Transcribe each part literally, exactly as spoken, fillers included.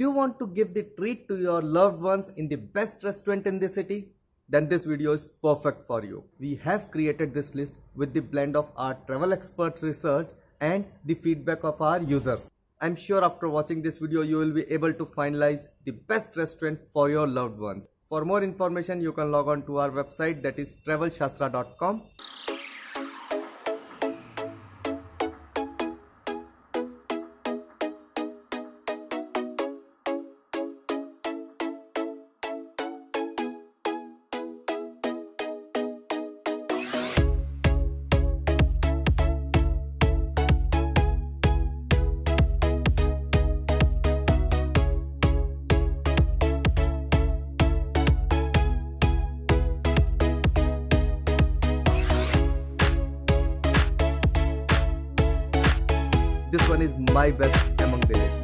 Do you want to give the treat to your loved ones in the best restaurant in the city? Then this video is perfect for you. We have created this list with the blend of our travel experts' research and the feedback of our users. I'm sure after watching this video, you will be able to finalize the best restaurant for your loved ones. For more information, you can log on to our website, that is travel shastra dot com. This one is my best among the list.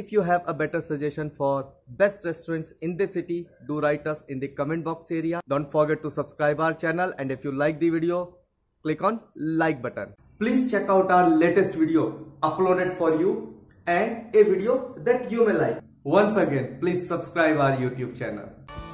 If you have a better suggestion for best restaurants in the city, do write us in the comment box area. Don't forget to subscribe our channel, and if you like the video, click on like button. Please check out our latest video uploaded for you and a video that you may like. Once again, please subscribe our YouTube channel.